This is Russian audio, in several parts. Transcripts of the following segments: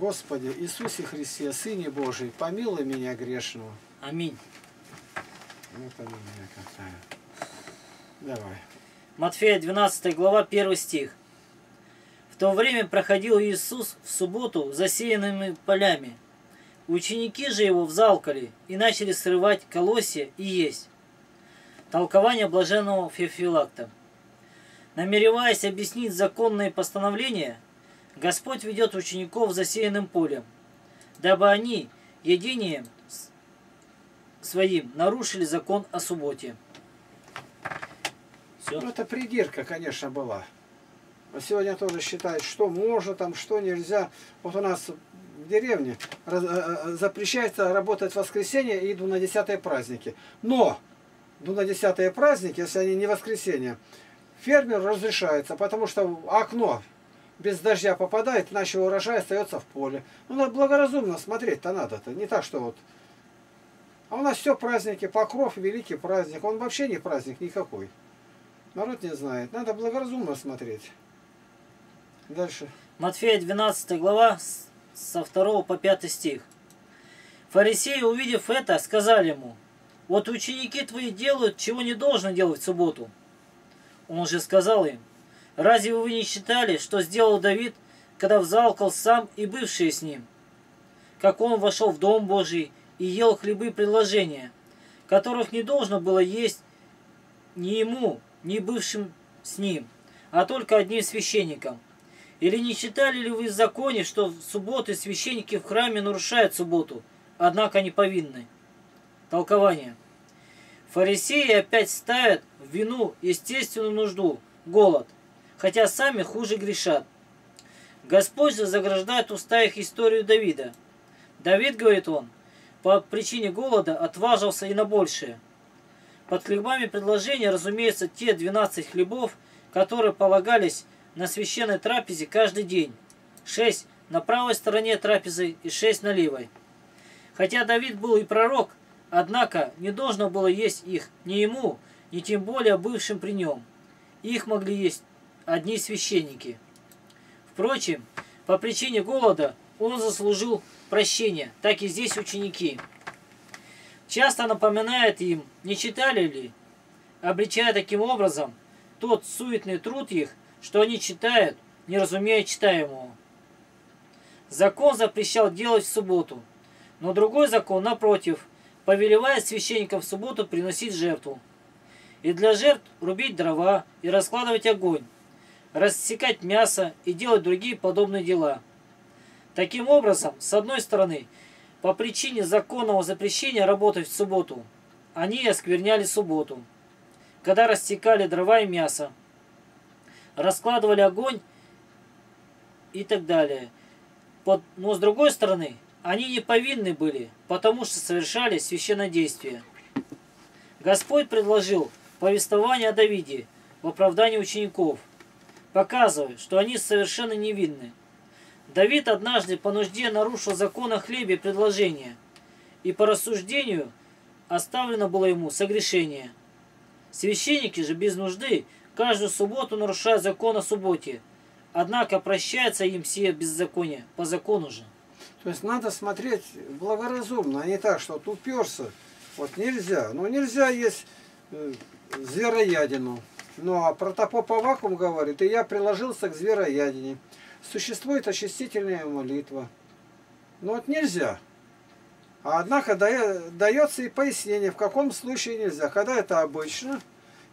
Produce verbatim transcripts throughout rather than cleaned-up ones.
Господи Иисусе Христе, Сыне Божий, помилуй меня грешного. Аминь. Вот она меня какая. Давай. Матфея двенадцатая глава, первый стих. В то время проходил Иисус в субботу засеянными полями. Ученики же его взалкали и начали срывать колосья и есть. Толкование блаженного Феофилакта. Намереваясь объяснить законные постановления, Господь ведет учеников засеянным полем, дабы они единием своим нарушили закон о субботе. Все. Ну, это придирка, конечно, была. Но сегодня тоже считают, что можно, там, что нельзя. Вот у нас в деревне запрещается работать в воскресенье и двунадесятые праздники. Но двунадесятые праздники, если они не воскресенье, фермеру разрешается, потому что окно без дождя попадает, иначе урожай остается в поле. Ну, надо благоразумно смотреть-то надо-то. Не так, что вот... А у нас все праздники, Покров, великий праздник. Он вообще не праздник никакой. Народ не знает. Надо благоразумно смотреть. Дальше. Матфея двенадцатая глава, со второго по пятый стих. Фарисеи, увидев это, сказали ему: «Вот ученики твои делают, чего не должно делать в субботу». Он же сказал им: «Разве вы не считали, что сделал Давид, когда взалкал сам и бывшие с ним? Как он вошел в Дом Божий и ел хлебы предложения, которых не должно было есть ни ему, ни бывшим с ним, а только одним священникам. Или не считали ли вы в законе, что в субботы священники в храме нарушают субботу, однако не повинны?» Толкование. Фарисеи опять ставят в вину естественную нужду, голод, хотя сами хуже грешат. Господь же заграждает уста их историю Давида. Давид, говорит он, по причине голода отважился и на большее. Под хлебами предложения, разумеется, те двенадцать хлебов, которые полагались на священной трапезе каждый день. шесть на правой стороне трапезы и шесть на левой. Хотя Давид был и пророк, однако не должно было есть их ни ему, ни тем более бывшим при нем. Их могли есть одни священники. Впрочем, по причине голода он заслужил прощения, так и здесь ученики. Часто напоминает им, не читали ли, обличая таким образом тот суетный труд их, что они читают, не разумея читаемого. Закон запрещал делать в субботу, но другой закон, напротив, повелевает священникам в субботу приносить жертву. И для жертв рубить дрова и раскладывать огонь, рассекать мясо и делать другие подобные дела. Таким образом, с одной стороны, по причине законного запрещения работать в субботу, они оскверняли субботу, когда рассекали дрова и мясо, раскладывали огонь и так далее. Но с другой стороны, они не повинны были, потому что совершали священнодействие. Господь предложил повествование о Давиде в оправдании учеников, показывая, что они совершенно невинны. Давид однажды по нужде нарушил закон о хлебе предложения, и по рассуждению оставлено было ему согрешение. Священники же без нужды каждую субботу нарушают закон о субботе, однако прощается им сие беззаконие по закону же. То есть надо смотреть благоразумно, а не так, что вот уперся, вот нельзя. Ну нельзя есть звероядину, но протопоп Аввакум говорит: и я приложился к звероядине. Существует очистительная молитва, но вот нельзя. А однако дается и пояснение, в каком случае нельзя, когда это обычно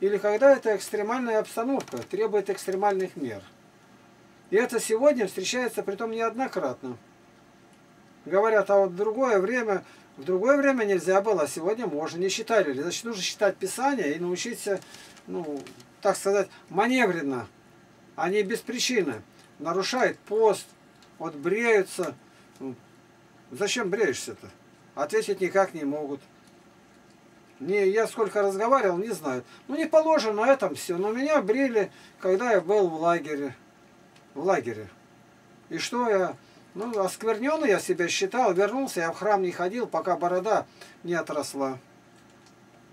или когда это экстремальная обстановка, требует экстремальных мер. И это сегодня встречается притом неоднократно. Говорят, а вот в другое время, в другое время нельзя было, а сегодня можно. Не считали ли? Значит, нужно считать Писание и научиться, ну, так сказать, маневренно, а не без причины. Нарушает пост, вот бреются. Зачем бреешься-то? Ответить никак не могут. Не, я сколько разговаривал, не знаю. Ну не положено на этом все. Но меня брили, когда я был в лагере. В лагере. И что я? Ну, оскверненный я себя считал. Вернулся, я в храм не ходил, пока борода не отросла.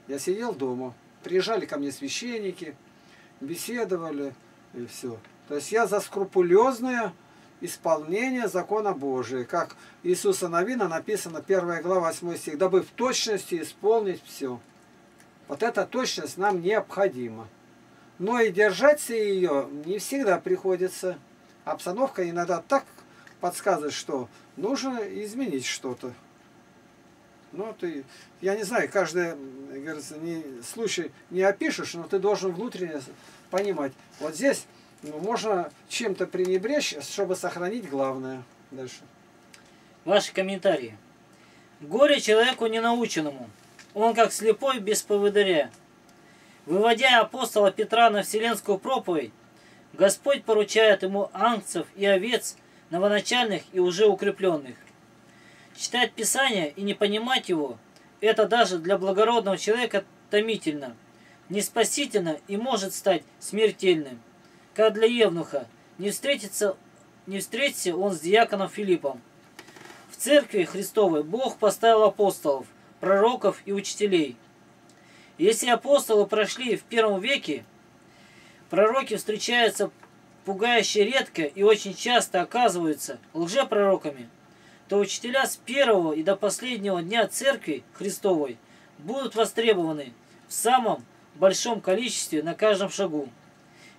Я сидел дома. Приезжали ко мне священники, беседовали и все. То есть я за скрупулезное исполнение закона Божия, как Иисуса Навина написано первая глава восьмой стих, дабы в точности исполнить все. Вот эта точность нам необходима. Но и держаться ее не всегда приходится. Обстановка иногда так подсказывает, что нужно изменить что-то. Ну, ты, я не знаю, каждый не, случай не опишешь, но ты должен внутренне понимать. Вот здесь ну, можно чем-то пренебречь, чтобы сохранить главное. Дальше. Ваши комментарии. Горе человеку ненаученному. Он как слепой без поводыря. Выводя апостола Петра на вселенскую проповедь, Господь поручает ему ангцев и овец, новоначальных и уже укрепленных. Читать Писание и не понимать его, это даже для благородного человека томительно, неспасительно и может стать смертельным. Как для Евнуха, не встретится, не встретится он с диаконом Филиппом. В церкви Христовой Бог поставил апостолов, пророков и учителей. Если апостолы прошли в первом веке, пророки встречаются пугающе редко и очень часто оказываются лжепророками, то учителя с первого и до последнего дня Церкви Христовой будут востребованы в самом большом количестве на каждом шагу.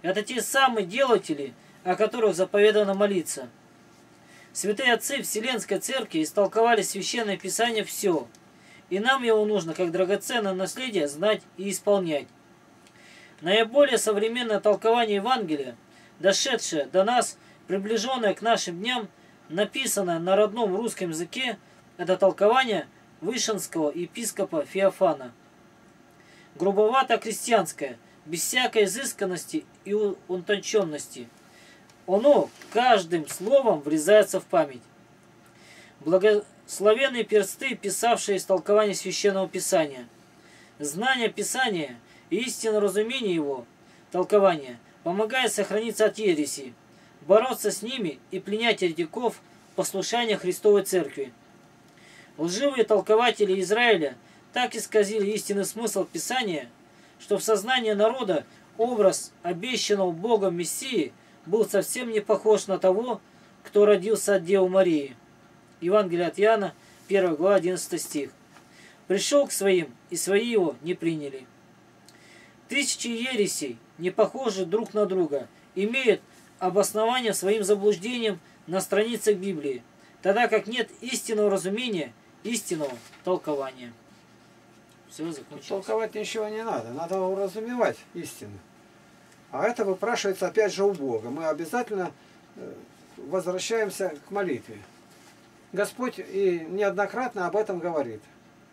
Это те самые делатели, о которых заповедано молиться. Святые отцы Вселенской Церкви истолковали Священное Писание все, и нам его нужно как драгоценное наследие знать и исполнять. Наиболее современное толкование Евангелия, дошедшее до нас, приближенное к нашим дням, написанное на родном русском языке, это толкование вышенского епископа Феофана. Грубовато-крестьянское, без всякой изысканности и утонченности. Оно каждым словом врезается в память. Благословенные персты, писавшие истолкование Священного Писания. Знание Писания и истинное разумение его, толкование, помогает сохраниться от ереси, бороться с ними и пленять еретиков послушания Христовой Церкви. Лживые толкователи Израиля так исказили истинный смысл Писания, что в сознании народа образ обещанного Богом Мессии был совсем не похож на того, кто родился от Девы Марии. Евангелие от Иоанна, первая глава, одиннадцатый стих. Пришел к своим, и свои его не приняли. Тысячи ересей, не похожи друг на друга, имеют обоснование своим заблуждением на страницах Библии, тогда как нет истинного разумения, истинного толкования. Все, закончилось. Толковать ничего не надо, надо уразумевать истину. А это выпрашивается опять же у Бога. Мы обязательно возвращаемся к молитве. Господь и неоднократно об этом говорит.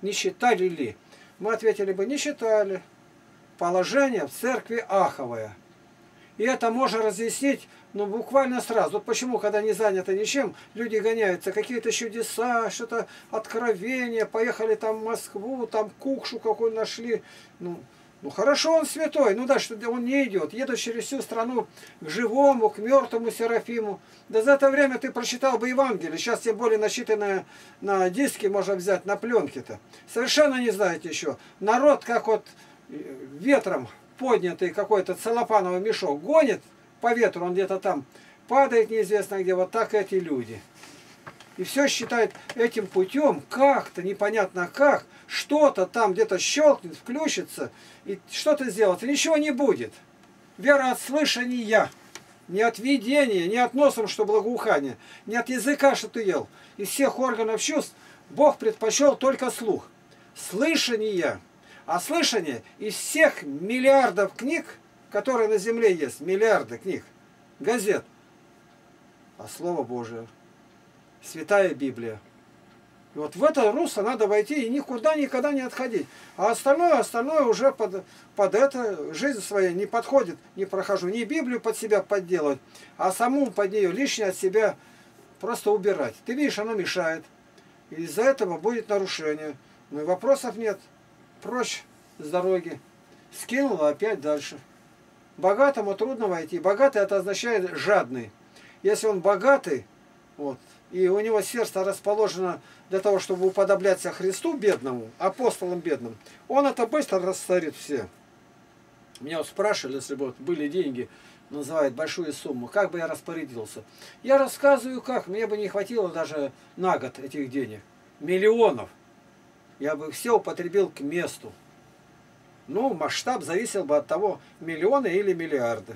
Не считали ли? Мы ответили бы, не считали. Положение в церкви аховое. И это можно разъяснить, ну, буквально сразу. Почему, когда не занято ничем, люди гоняются, какие-то чудеса, что-то откровение, поехали там в Москву, там кукшу какую нашли. Ну, ну хорошо, он святой, ну да, что он не идет. Едут через всю страну к живому, к мертвому Серафиму. Да за это время ты прочитал бы Евангелие. Сейчас тем более начитанное на диске можно взять, на пленке-то. Совершенно не знаете еще. Народ как вот ветром поднятый какой-то целлофановый мешок гонит по ветру, он где-то там падает неизвестно где, вот так эти люди. И все считают этим путем, как-то, непонятно как, что-то там где-то щелкнет, включится, и что-то сделать, и ничего не будет. Вера от слышания, не от видения, не от носом, что благоухание, не от языка, что ты ел. Из всех органов чувств Бог предпочел только слух. Слышание. А слышание из всех миллиардов книг, которые на земле есть, миллиарды книг, газет, а Слово Божие, Святая Библия. И вот в это русло надо войти и никуда никогда не отходить. А остальное, остальное уже под, под это, жизнь своя не подходит, не прохожу. Не Библию под себя подделывать, а саму под нее лишнее от себя просто убирать. Ты видишь, оно мешает. И из-за этого будет нарушение. Ну и вопросов нет. Прочь с дороги. Скинула опять дальше. Богатому трудно войти. Богатый это означает жадный. Если он богатый, вот, и у него сердце расположено для того, чтобы уподобляться Христу бедному, апостолам бедным, он это быстро растворит все. Меня вот спрашивали, если бы вот были деньги, называют большую сумму, как бы я распорядился. Я рассказываю, как. Мне бы не хватило даже на год этих денег. Миллионов. Я бы все употребил к месту. Ну, масштаб зависел бы от того, миллионы или миллиарды.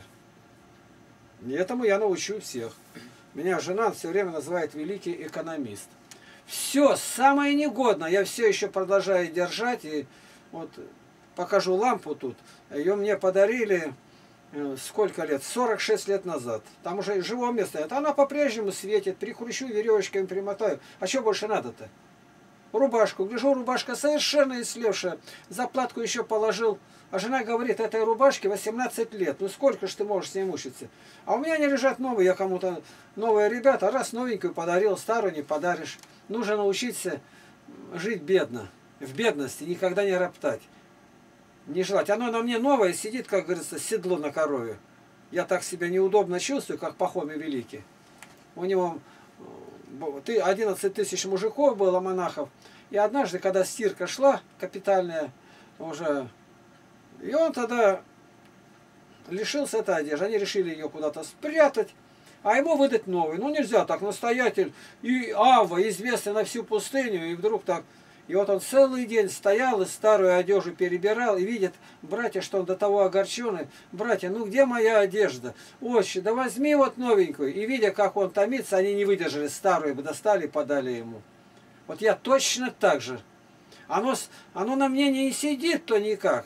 И этому я научу всех. Меня жена все время называет великий экономист. Все самое негодное я все еще продолжаю держать. И вот покажу лампу тут. Ее мне подарили... Сколько лет? сорок шесть лет назад. Там уже живое место. Это она по-прежнему светит. Прикручу веревочками, примотаю. А что больше надо-то? Рубашку. Гляжу, рубашка совершенно ислевшая. Заплатку еще положил. А жена говорит, этой рубашке восемнадцать лет. Ну сколько ж ты можешь с ней мучиться? А у меня не лежат новые. Я кому-то новые ребята. Раз новенькую подарил, старую не подаришь. Нужно научиться жить бедно. В бедности никогда не роптать. Не желать. Оно на мне новое сидит, как говорится, седло на корове. Я так себя неудобно чувствую, как Пахомий Великий. У него одиннадцать тысяч мужиков было, монахов. И однажды, когда стирка шла, капитальная уже, и он тогда лишился этой одежды. Они решили ее куда-то спрятать, а ему выдать новую. Ну нельзя так, настоятель и Ава, известный на всю пустыню, и вдруг так... И вот он целый день стоял и старую одежду перебирал, и видит, братья, что он до того огорченный. Братья, ну где моя одежда? Отче, да возьми вот новенькую. И видя, как он томится, они не выдержали старую, достали и подали ему. Вот я точно так же. Оно, оно на мне не сидит-то никак.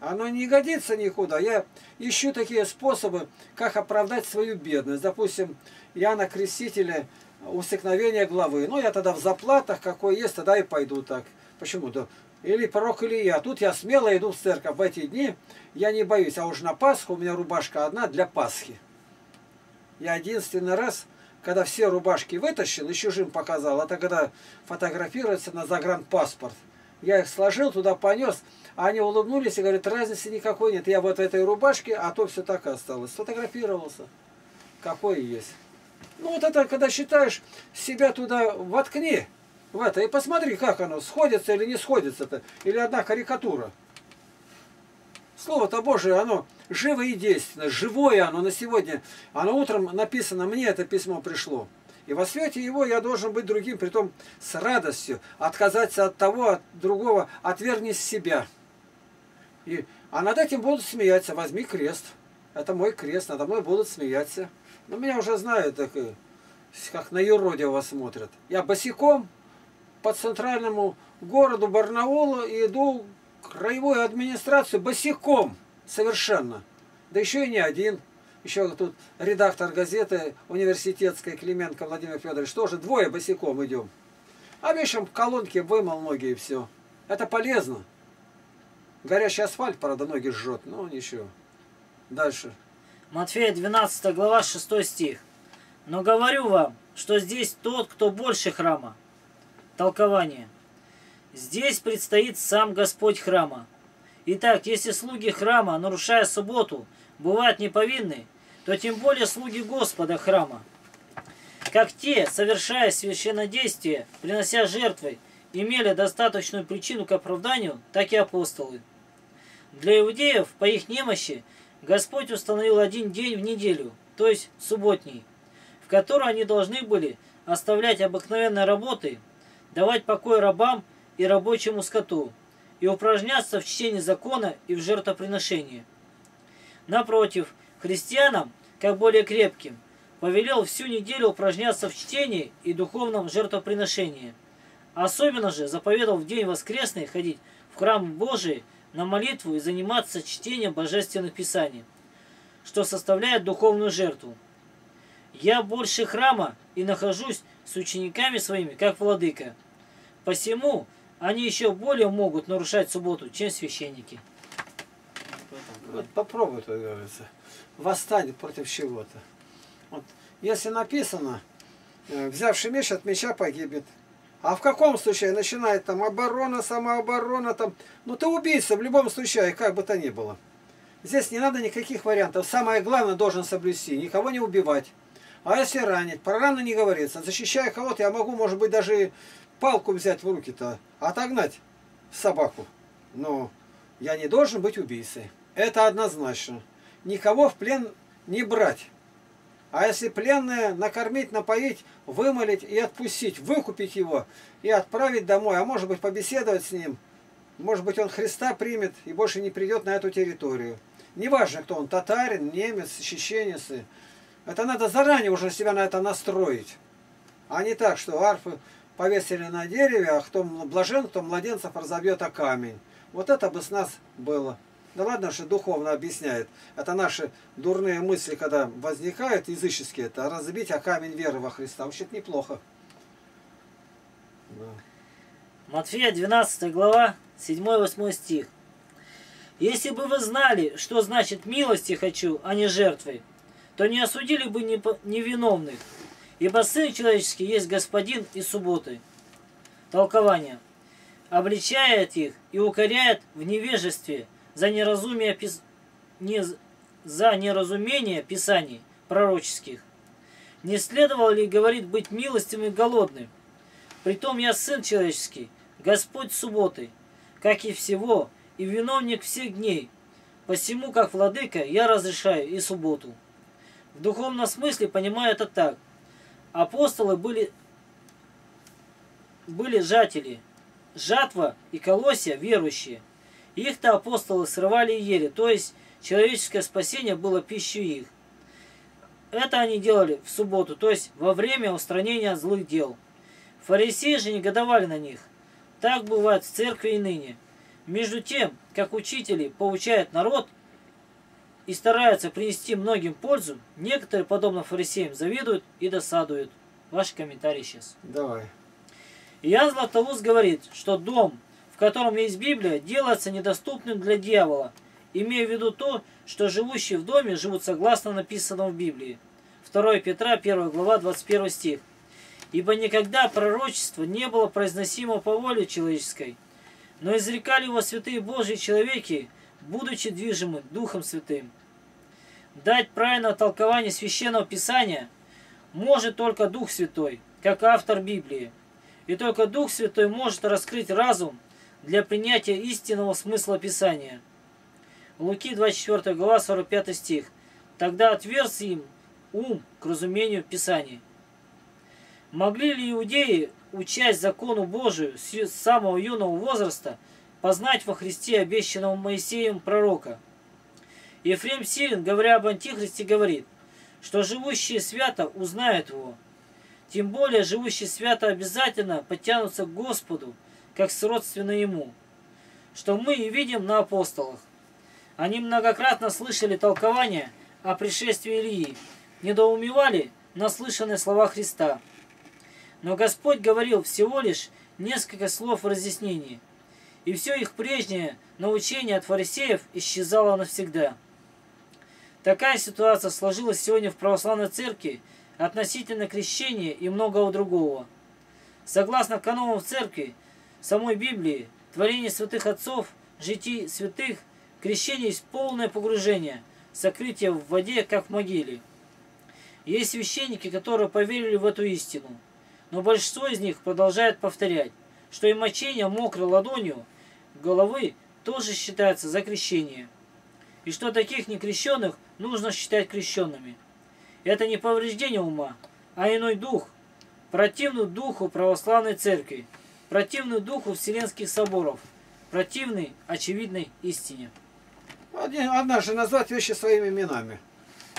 Оно не годится никуда. Я ищу такие способы, как оправдать свою бедность. Допустим, Иоанна Крестителя... Усекновение главы. Ну, я тогда в заплатах, какой есть, тогда и пойду так. Почему-то. Или пророк Илья. Тут я смело иду в церковь. В эти дни я не боюсь. А уж на Пасху у меня рубашка одна для Пасхи. Я единственный раз, когда все рубашки вытащил, и чужим показал, это когда фотографируется на загранпаспорт. Я их сложил, туда понес, а они улыбнулись и говорят, разницы никакой нет. Я вот в этой рубашке, а то все так и осталось. Сфотографировался. Какой есть. Ну вот это, когда считаешь, себя туда воткни, в это, и посмотри, как оно, сходится или не сходится-то, или одна карикатура. Слово-то Божие, оно живо и действенно, живое оно на сегодня. Оно утром написано, мне это письмо пришло. И во свете его я должен быть другим, притом с радостью, отказаться от того, от другого, отвергни себя. И, а над этим будут смеяться, возьми крест. Это мой крест, надо мной будут смеяться. Но меня уже знают, так, как на юродивого смотрят. Я босиком по центральному городу Барнаула иду в краевую администрацию босиком совершенно. Да еще и не один. Еще тут редактор газеты университетской Клименко Владимир Федорович. Тоже двое босиком идем. А вечером колонки вымыл ноги и все. Это полезно. Горячий асфальт, правда, ноги жжет. Но ничего. Дальше. Матфея двенадцатая глава шестой стих. «Но говорю вам, что здесь тот, кто больше храма». Толкование. «Здесь предстоит сам Господь храма. Итак, если слуги храма, нарушая субботу, бывают неповинны, то тем более слуги Господа храма. Как те, совершая священнодействие, принося жертвы, имели достаточную причину к оправданию, так и апостолы. Для иудеев, по их немощи, Господь установил один день в неделю, то есть субботний, в который они должны были оставлять обыкновенные работы, давать покой рабам и рабочему скоту, и упражняться в чтении закона и в жертвоприношении. Напротив, христианам, как более крепким, повелел всю неделю упражняться в чтении и духовном жертвоприношении. Особенно же заповедал в день воскресный ходить в храм Божий, на молитву и заниматься чтением божественных писаний, что составляет духовную жертву. Я больше храма и нахожусь с учениками своими, как владыка. Посему они еще более могут нарушать субботу, чем священники». Вот попробуй, как говорится, восстать против чего-то. Вот, если написано, взявший меч от меча погибнет. А в каком случае начинает там оборона, самооборона, там, ну ты убийца в любом случае, как бы то ни было. Здесь не надо никаких вариантов. Самое главное должен соблюсти, никого не убивать. А если ранить, про рану не говорится. Защищая кого-то, я могу, может быть, даже палку взять в руки-то, отогнать собаку. Но я не должен быть убийцей. Это однозначно. Никого в плен не брать. А если пленное, накормить, напоить, вымолить и отпустить, выкупить его и отправить домой, а может быть побеседовать с ним, может быть он Христа примет и больше не придет на эту территорию. Неважно, кто он, татарин, немец, чеченец. Это надо заранее уже себя на это настроить. А не так, что арфы повесили на дереве, а кто блажен, кто младенцев разобьет о камень. Вот это бы с нас было. Да ладно, что духовно объясняет. Это наши дурные мысли, когда возникают, языческие, это разбить о камень веры во Христа. Вообще-то неплохо. Да. Матфея двенадцатая глава, седьмой-восьмой стих. «Если бы вы знали, что значит милости хочу, а не жертвы, то не осудили бы невиновных, ибо Сын Человеческий есть Господин и субботы». Толкование. «Обличает их и укоряет в невежестве за неразумие, пис... не... за неразумение Писаний пророческих. Не следовало ли, говорит, быть милостивым и голодным? Притом я Сын Человеческий, Господь субботы, как и всего, и виновник всех дней. Посему, как владыка, я разрешаю и субботу». В духовном смысле понимаю это так. Апостолы были, были жатели, жатва и колосья верующие. Их-то апостолы срывали и ели, то есть человеческое спасение было пищей их. Это они делали в субботу, то есть во время устранения злых дел. Фарисеи же негодовали на них. Так бывает в церкви и ныне. Между тем, как учители поучают народ и стараются принести многим пользу, некоторые, подобно фарисеям, завидуют и досадуют. Ваши комментарии сейчас. Давай. Иоанн Златоуст говорит, что дом, в котором есть Библия, делается недоступным для дьявола, имея в виду то, что живущие в доме живут согласно написанному в Библии. второе Петра, первая глава, двадцать первый стих. «Ибо никогда пророчество не было произносимо по воле человеческой, но изрекали его святые Божьи человеки, будучи движимы Духом Святым». Дать правильное толкование Священного Писания может только Дух Святой, как автор Библии. И только Дух Святой может раскрыть разум для принятия истинного смысла Писания. Луки двадцать четвёртая глава, сорок пятый стих. «Тогда отверз им ум к разумению Писаний». Могли ли иудеи, учась закону Божию с самого юного возраста, познать во Христе обещанного Моисеем пророка? Ефрем Сирин, говоря об Антихристе, говорит, что живущие свято узнают его. Тем более живущие свято обязательно подтянутся к Господу, как сродственно ему, что мы и видим на апостолах. Они многократно слышали толкование о пришествии Илии, недоумевали на слышанные слова Христа. Но Господь говорил всего лишь несколько слов в разъяснении, и все их прежнее научение от фарисеев исчезало навсегда. Такая ситуация сложилась сегодня в православной церкви относительно крещения и многого другого. Согласно канонам церкви, самой Библии, творение святых отцов, житий святых, крещение есть полное погружение, сокрытие в воде, как в могиле. Есть священники, которые поверили в эту истину, но большинство из них продолжает повторять, что и мочение мокрой ладонью головы тоже считается за крещение, и что таких некрещенных нужно считать крещенными. Это не повреждение ума, а иной дух, противный духу православной церкви, противный духу вселенских соборов, противный очевидной истине. Одна же назвать вещи своими именами,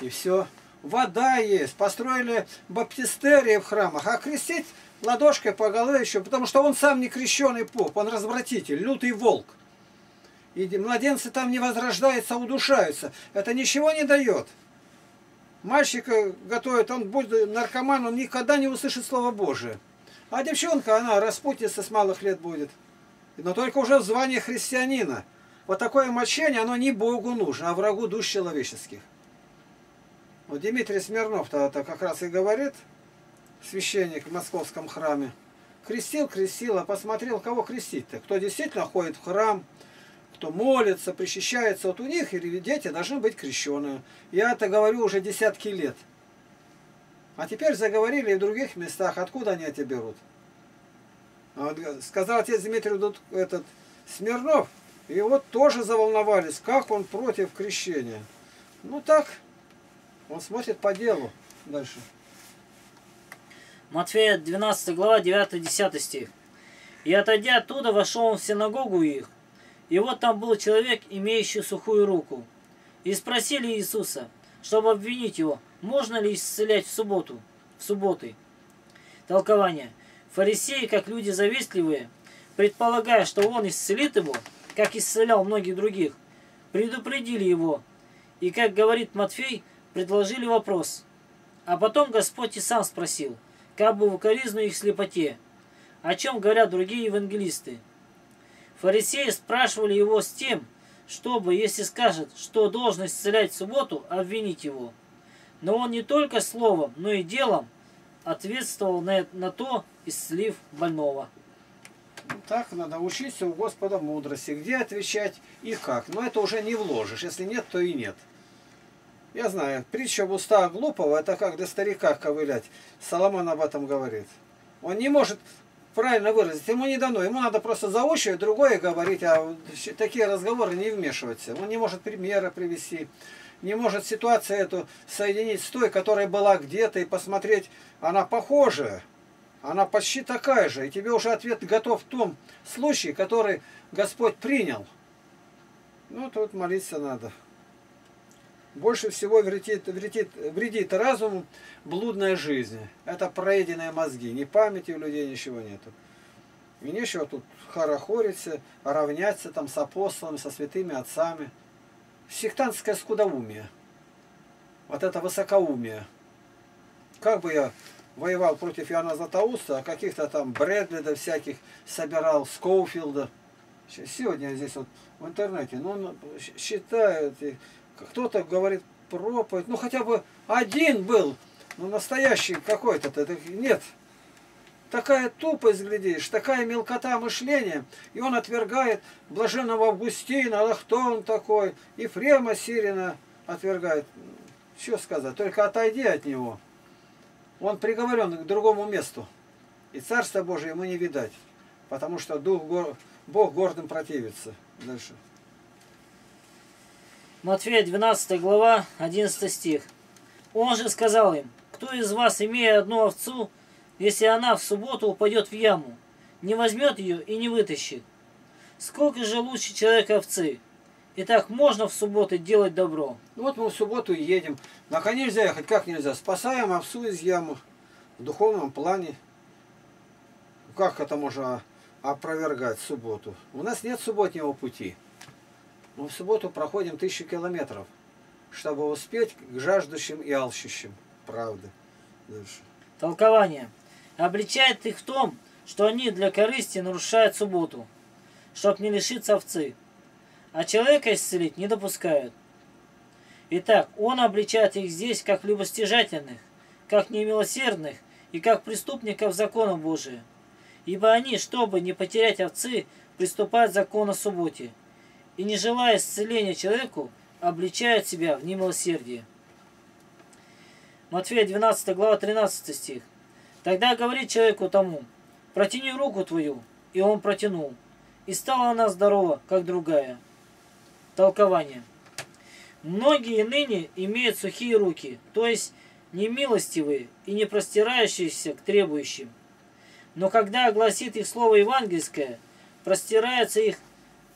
и все. Вода есть, построили баптистерии в храмах, а крестить ладошкой по голове еще, потому что он сам не крещеный поп, он развратитель, лютый волк. И младенцы там не возрождаются, а удушаются. Это ничего не дает. Мальчика готовят, он будет наркоман, он никогда не услышит Слово Божие. А девчонка, она распутница с малых лет будет. Но только уже в звании христианина. Вот такое мочение, оно не Богу нужно, а врагу душ человеческих. Вот Дмитрий Смирнов-то как раз и говорит, священник в московском храме, крестил, крестил, а посмотрел, кого крестить-то. Кто действительно ходит в храм, кто молится, причащается. Вот у них и дети должны быть крещеные. Я это говорю уже десятки лет. А теперь заговорили и в других местах, откуда они это берут. Вот, сказал отец Дмитрий этот, Смирнов, и вот тоже заволновались, как он против крещения. Ну так, Он смотрит по делу. Дальше. Матфея двенадцатая глава, девятый-десятый стих. «И отойдя оттуда, вошел он в синагогу их, и вот там был человек, имеющий сухую руку. И спросили Иисуса, чтобы обвинить его, можно ли исцелять в субботу, в субботы». Толкование. Фарисеи, как люди завистливые, предполагая, что он исцелит его, как исцелял многих других, предупредили его, и, как говорит Матфей, предложили вопрос. А потом Господь и сам спросил, как бы в укоризну их слепоте, о чем говорят другие евангелисты. Фарисеи спрашивали его с тем, чтобы, если скажет, что должен исцелять в субботу, обвинить его. Но он не только словом, но и делом ответствовал на, на то, исцелив больного. Так надо учиться у Господа мудрости, где отвечать и как. Но это уже не вложишь, если нет, то и нет. Я знаю, притча в устах глупого, это как до старика ковылять. Соломон об этом говорит. Он не может правильно выразить, ему не дано, ему надо просто заучивать, другое говорить, а такие разговоры не вмешиваться. Он не может примера привести, не может ситуацию эту соединить с той, которая была где-то, и посмотреть, она похожая. Она почти такая же, и тебе уже ответ готов в том случае, который Господь принял. Ну, тут молиться надо. Больше всего вредит, вредит, вредит разуму блудная жизнь. Это проеденные мозги, ни памяти у людей, ничего нету. И нечего тут хорохориться, равняться там с апостолами, со святыми отцами. Сектантское скудоумие. Вот это высокоумие. Как бы я... воевал против Иоанна Златоуста, а каких-то там Брэдлида всяких собирал, Скоуфилда. Сегодня здесь вот в интернете, ну, считают, кто-то говорит проповедь, ну, хотя бы один был, ну, настоящий какой-то, нет. Такая тупость, глядишь, такая мелкота мышления, и он отвергает блаженного Августина, а кто он такой, Ефрема Сирина отвергает. Что сказать, только отойди от него. Он приговорен к другому месту, и Царство Божие ему не видать, потому что дух гор... Бог гордым противится. Дальше. Матфея двенадцатая глава, одиннадцатый стих. Он же сказал им, кто из вас, имея одну овцу, если она в субботу упадет в яму, не возьмет ее и не вытащит? Сколько же лучше человека овцы? Итак, можно в субботу делать добро. Вот мы в субботу едем. На коне нельзя ехать, как нельзя. Спасаем овцу из ямы в духовном плане. Как это можно опровергать в субботу? У нас нет субботнего пути. Мы в субботу проходим тысячу километров, чтобы успеть к жаждущим и алчущим. Правда. Дальше. Толкование. Обличает их в том, что они для корысти нарушают субботу, чтобы не лишиться овцы. А человека исцелить не допускают. Итак, он обличает их здесь как любостяжательных, как немилосердных и как преступников закона Божия. Ибо они, чтобы не потерять овцы, приступают к закону субботе. И не желая исцеления человеку, обличают себя в немилосердии. Матфея двенадцатая глава, тринадцатый стих. Тогда говорит человеку тому, протяни руку твою, и он протянул. И стала она здорова, как другая. Толкование. Многие ныне имеют сухие руки, то есть немилостивые и не простирающиеся к требующим. Но когда огласит их слово евангельское, простирается их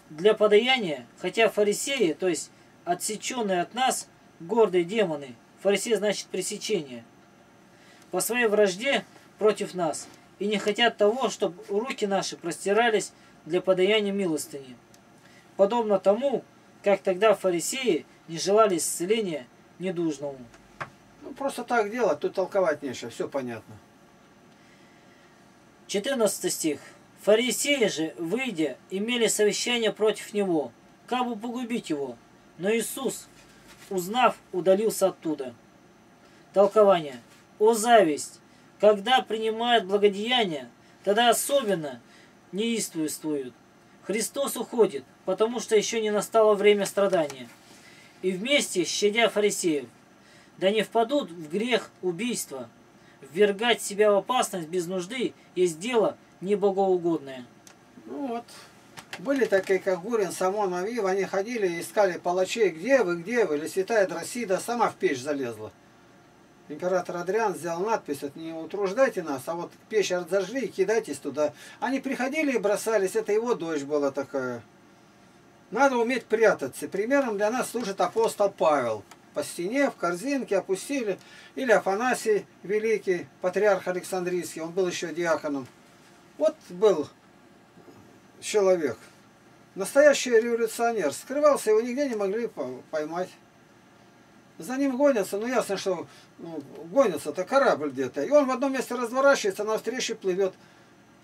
для подаяния, хотя фарисеи, то есть отсеченные от нас, гордые демоны, фарисеи значит пресечение, по своей вражде против нас, и не хотят того, чтобы руки наши простирались для подаяния милостыни. Подобно тому, как тогда фарисеи не желали исцеления недужному. Ну, просто так делать, тут толковать нечего, все понятно. четырнадцатый стих. Фарисеи же, выйдя, имели совещание против него, как бы погубить его. Но Иисус, узнав, удалился оттуда. Толкование. О зависть! Когда принимают благодеяние, тогда особенно неистовствуют. Христос уходит, потому что еще не настало время страдания. И вместе, щадя фарисеев, да не впадут в грех убийства. Ввергать себя в опасность без нужды есть дело небогоугодное. Ну вот, были такие, как Гурин, Самон, Авив, они ходили и искали палачей, где вы, где вы, или святая Дросида сама в печь залезла. Император Адриан взял надпись: не утруждайте нас, а вот печь разожгли и кидайтесь туда. Они приходили и бросались, это его дочь была такая. Надо уметь прятаться. Примером для нас служит апостол Павел. По стене, в корзинке опустили. Или Афанасий Великий, патриарх Александрийский, он был еще диаконом. Вот был человек, настоящий революционер. Скрывался, его нигде не могли поймать. За ним гонятся, ну ясно, что ну, гонятся-то корабль где-то. И он в одном месте разворачивается, навстречу плывет.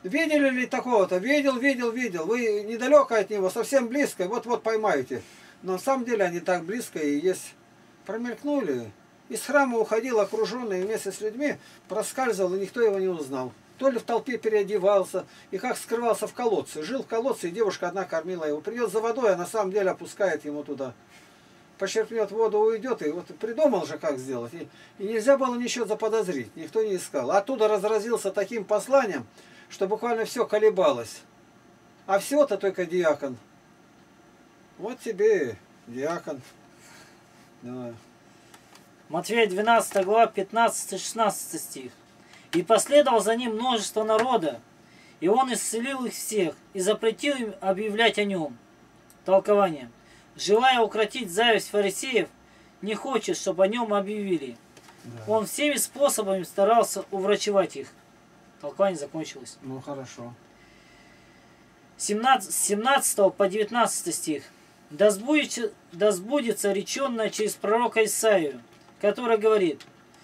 Видели ли такого-то? Видел, видел, видел. Вы недалеко от него, совсем близко, вот-вот поймаете. Но на самом деле они так близко и есть. Промелькнули. Из храма уходил окруженный вместе с людьми, проскальзывал, и никто его не узнал. То ли в толпе переодевался, и как скрывался в колодце. Жил в колодце, и девушка одна кормила его. Придет за водой, а на самом деле опускает ему туда. Почерпнет воду, уйдет, и вот придумал же, как сделать. И, и нельзя было ничего заподозрить, никто не искал. Оттуда разразился таким посланием, что буквально все колебалось. А всего-то только диакон. Вот тебе диакон. Давай. Матфея двенадцатая глава, пятнадцатый-шестнадцатый стих. «И последовало за ним множество народа, и он исцелил их всех, и запретил им объявлять о нем». Толкование. Желая укротить зависть фарисеев, не хочет, чтобы о нем объявили. Да. Он всеми способами старался уврачевать их. Толкование закончилось. Ну, хорошо. семнадцать, с семнадцатого по девятнадцатый стих. «Да сбудется, да сбудется реченное через пророка Исаию, который говорит: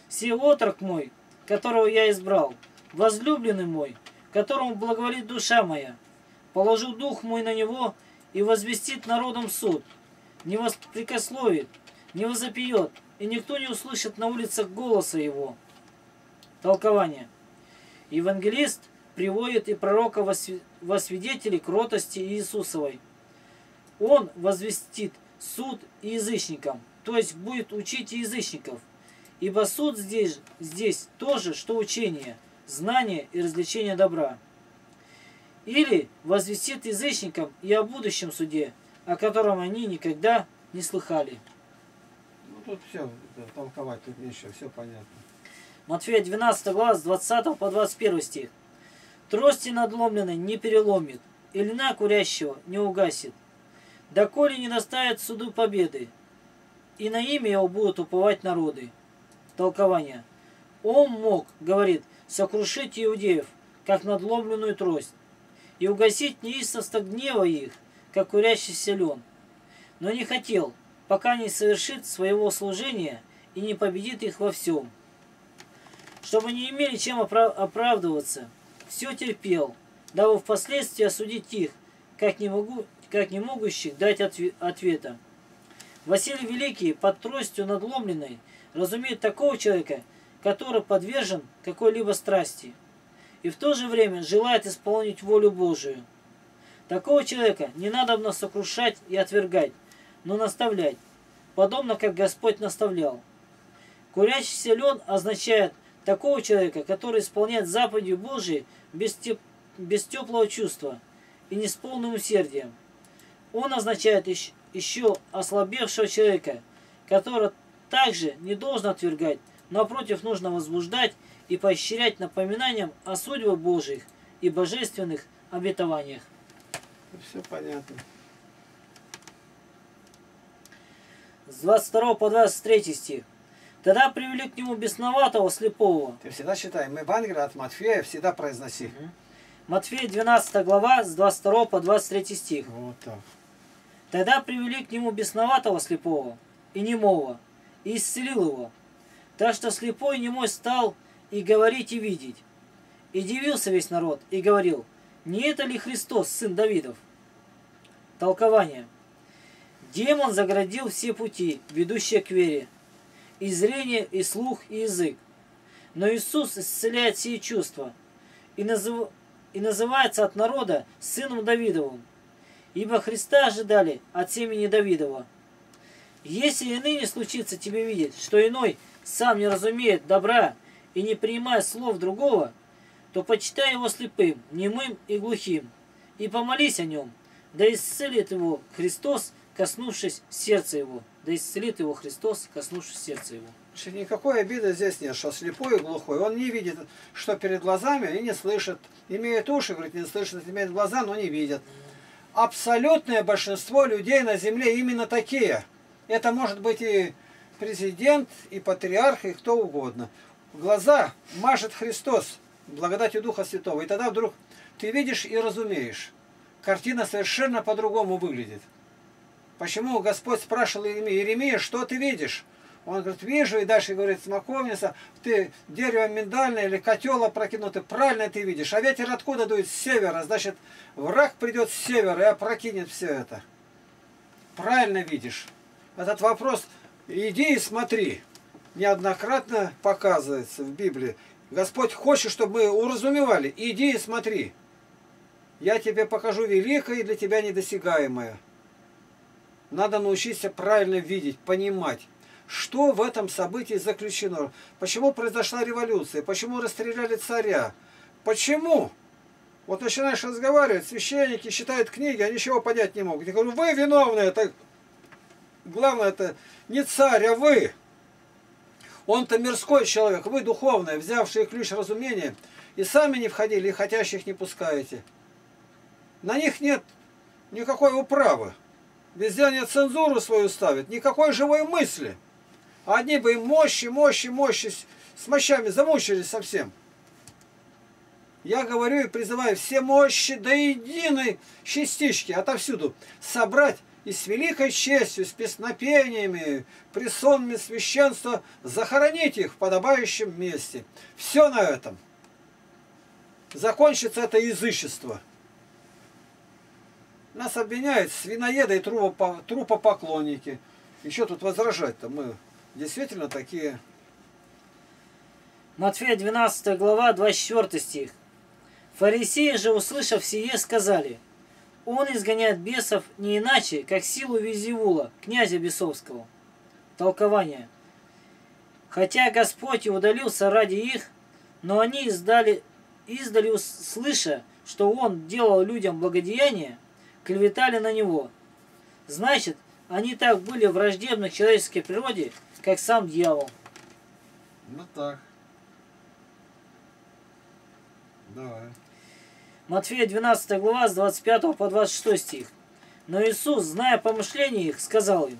«Се отрок мой, которого я избрал, возлюбленный мой, которому благоволит душа моя, положу дух мой на него, и возвестит народом суд, не воспрекословит, не возопьет, и никто не услышит на улицах голоса его». Толкование. Евангелист приводит и пророка во свидетели кротости Иисусовой. Он возвестит суд язычникам, то есть будет учить язычников, ибо суд здесь, здесь то же, что учение, знание и развлечение добра. Или возвестит язычникам и о будущем суде, о котором они никогда не слыхали. Ну тут все толковать, тут нечего, все понятно. Матфея двенадцатая глава, с двадцатого по двадцать первый стих. «Трости надломленной не переломит, и льна курящего не угасит, доколе не доставит суду победы, и на имя его будут уповать народы». Толкование. «Он мог, — говорит, — сокрушить иудеев, как надломленную трость, и угасить неистовство гнева их, как курящийся лен. Но не хотел, пока не совершит своего служения и не победит их во всем. Чтобы не имели чем оправдываться, все терпел, дабы впоследствии осудить их, как не, могу, как не могущих дать ответа. Василий Великий под тростью надломленной разумеет такого человека, который подвержен какой-либо страсти, и в то же время желает исполнить волю Божию. Такого человека не надобно сокрушать и отвергать, но наставлять, подобно как Господь наставлял. Курящийся лен означает такого человека, который исполняет заповеди Божии без, теп... без теплого чувства и не с полным усердием. Он означает еще ослабевшего человека, который также не должен отвергать, но напротив нужно возбуждать и поощрять напоминанием о судьбах Божьих и божественных обетованиях». Все понятно. С двадцать второго по двадцать третий стих. «Тогда привели к нему бесноватого слепого». Ты всегда считай, мы в Англии от Матфея всегда произноси. Угу. Матфея двенадцатая глава, с двадцать второго по двадцать третий стих. Вот так. «Тогда привели к нему бесноватого слепого и немого, и исцелил его. Так что слепой и немой стал и говорить, и видеть. И дивился весь народ, и говорил: не это ли Христос, сын Давидов?» Толкование. Демон заградил все пути, ведущие к вере, и зрение, и слух, и язык. Но Иисус исцеляет все чувства, и, назыв... и называется от народа сыном Давидовым, ибо Христа ожидали от семени Давидова. Если и ныне случится тебе видеть, что иной сам не разумеет добра и не принимая слов другого, то почитай его слепым, немым и глухим, и помолись о нем, да исцелит его Христос, коснувшись сердца его. Да исцелит его Христос, коснувшись сердца его. Никакой обиды здесь нет, что слепой и глухой. Он не видит, что перед глазами, и не слышит. Имеет уши, говорит, не слышит, имеет глаза, но не видит. Абсолютное большинство людей на земле именно такие. Это может быть и президент, и патриарх, и кто угодно. Глаза мажет Христос благодатью Духа Святого. И тогда вдруг ты видишь и разумеешь. Картина совершенно по-другому выглядит. Почему Господь спрашивал Иеремия, что ты видишь? Он говорит, вижу, и дальше говорит, смоковница, ты дерево миндальное или котел опрокинутый, правильно ты видишь. А ветер откуда дует? С севера. Значит, враг придет с севера и опрокинет все это. Правильно видишь. Этот вопрос, иди и смотри, неоднократно показывается в Библии. Господь хочет, чтобы мы уразумевали, иди и смотри. Я тебе покажу великое и для тебя недосягаемое. Надо научиться правильно видеть, понимать. Что в этом событии заключено? Почему произошла революция? Почему расстреляли царя? Почему? Вот начинаешь разговаривать, священники читают книги, а ничего понять не могут. Я говорю, вы виновные. Так... Главное, это не царь, а вы. Он-то мирской человек, вы духовные, взявшие ключ разумения, и сами не входили, и хотящих не пускаете. На них нет никакой управы. Везде они цензуру свою ставят, никакой живой мысли. Одни бы им мощи, мощи, мощи, с мощами замучились совсем. Я говорю и призываю все мощи до единой частички отовсюду собрать и с великой честью, с песнопениями, присонами священства захоронить их в подобающем месте. Все на этом. Закончится это язычество. Нас обвиняют свиноеды и трупопоклонники. Еще тут возражать-то мы действительно такие. Матфея двенадцатая глава, двадцать четвёртый стих. Фарисеи же, услышав сие, сказали, он изгоняет бесов не иначе, как силу Визивула, князя бесовского. Толкование. Хотя Господь и удалился ради их, но они издали, издали, услыша, что он делал людям благодеяние, клеветали на него. Значит, они так были враждебны к человеческой природе, как сам дьявол. Ну так. Давай. Матфея двенадцатая глава, с двадцать пятого по двадцать шестой стих. Но Иисус, зная помышления их, сказал им,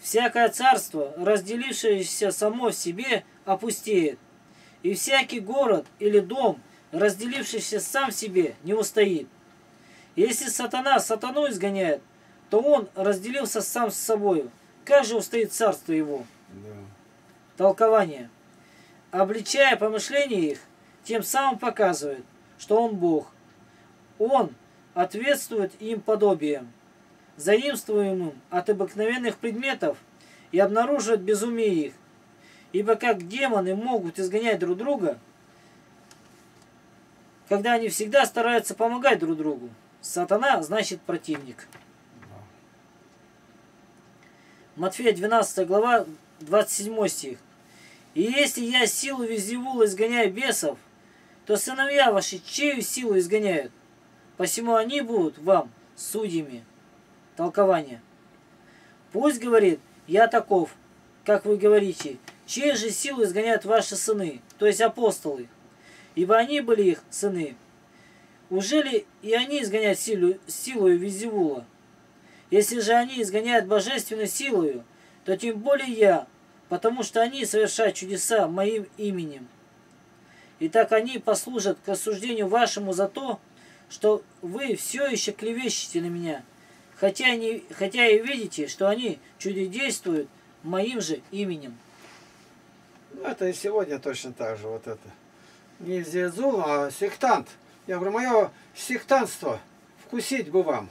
«Всякое царство, разделившееся само в себе, опустеет, и всякий город или дом, разделившийся сам в себе, не устоит. Если сатана сатану изгоняет, то он разделился сам с собою. Как же устоит царство его?» Да. Толкование. Обличая помышления их, тем самым показывает, что он Бог. Он ответствует им подобием, заимствуемым от обыкновенных предметов, и обнаруживает безумие их. Ибо как демоны могут изгонять друг друга, когда они всегда стараются помогать друг другу. Сатана значит противник. Матфея двенадцатая глава, двадцать седьмой стих. «И если я силу Визивула изгоняю бесов, то сыновья ваши чею силу изгоняют, посему они будут вам судьями». Толкование. Пусть говорит, я таков, как вы говорите, чей же силу изгоняют ваши сыны, то есть апостолы, ибо они были их сыны. Ужели и они изгоняют силу, силою Визивула? Если же они изгоняют божественной силою, то тем более я, потому что они совершают чудеса моим именем. И так они послужат к осуждению вашему за то, что вы все еще клевещете на меня, хотя, они, хотя и видите, что они чудодействуют моим же именем. Ну, это и сегодня точно так же, вот это. Не Визивул, а сектант. Я говорю, мое сектантство вкусить бы вам.